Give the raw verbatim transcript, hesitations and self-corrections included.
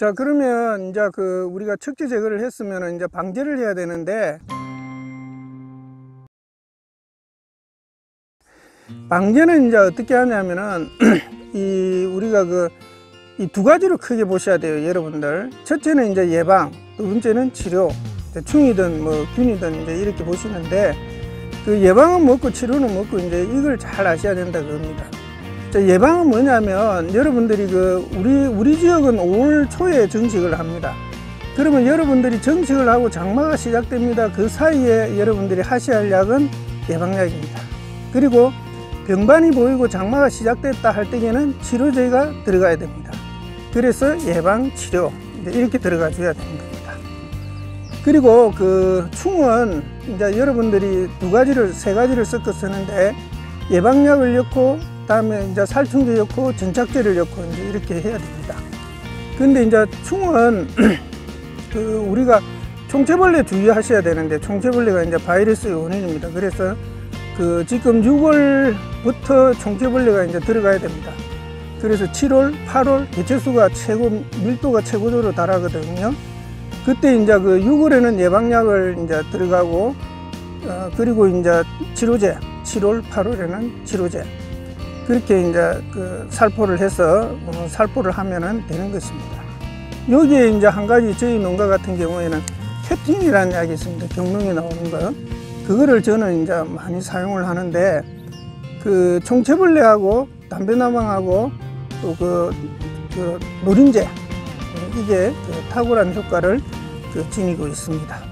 자, 그러면 이제 그 우리가 척지 제거를 했으면 이제 방제를 해야 되는데, 방제는 이제 어떻게 하냐면은 이 우리가 그 이 두 가지로 크게 보셔야 돼요, 여러분들. 첫째는 이제 예방, 두 번째는 치료. 충이든 뭐 균이든 이제 이렇게 보시는데, 그 예방은 먹고 치료는 먹고 이제 이걸 잘 아셔야 된다 그겁니다. 자, 예방은 뭐냐면 여러분들이 그 우리 우리 지역은 오월 초에 정식을 합니다. 그러면 여러분들이 정식을 하고 장마가 시작됩니다. 그 사이에 여러분들이 하셔야 할 약은 예방약입니다. 그리고 병반이 보이고 장마가 시작됐다 할 때에는 치료제가 들어가야 됩니다. 그래서 예방, 치료 이렇게 들어가 줘야 됩니다. 그리고 그 충은 이제 여러분들이 두 가지를 세 가지를 섞어 쓰는데, 예방약을 넣고 다음에 이제 살충제 넣고 전착제를 넣고 이제 이렇게 해야 됩니다. 근데 이제 충은 그 우리가 총채벌레 주의하셔야 되는데, 총채벌레가 이제 바이러스의 원인입니다. 그래서 그 지금 유월부터 총채벌레가 이제 들어가야 됩니다. 그래서 칠월, 팔월 개체수가 최고, 밀도가 최고조로 달하거든요. 그때 이제 그 유월에는 예방약을 이제 들어가고, 어, 그리고 이제 치료제, 칠월, 팔월에는 치료제. 그렇게 이제 그 살포를 해서 어, 살포를 하면은 되는 것입니다. 여기에 이제 한 가지 저희 농가 같은 경우에는 캡틴이라는 약이 있습니다. 경농에 나오는 거. 그거를 저는 이제 많이 사용을 하는데, 그 총채벌레하고 담배나방하고 또 그, 그 노린제 이게 그 탁월한 효과를 그 지니고 있습니다.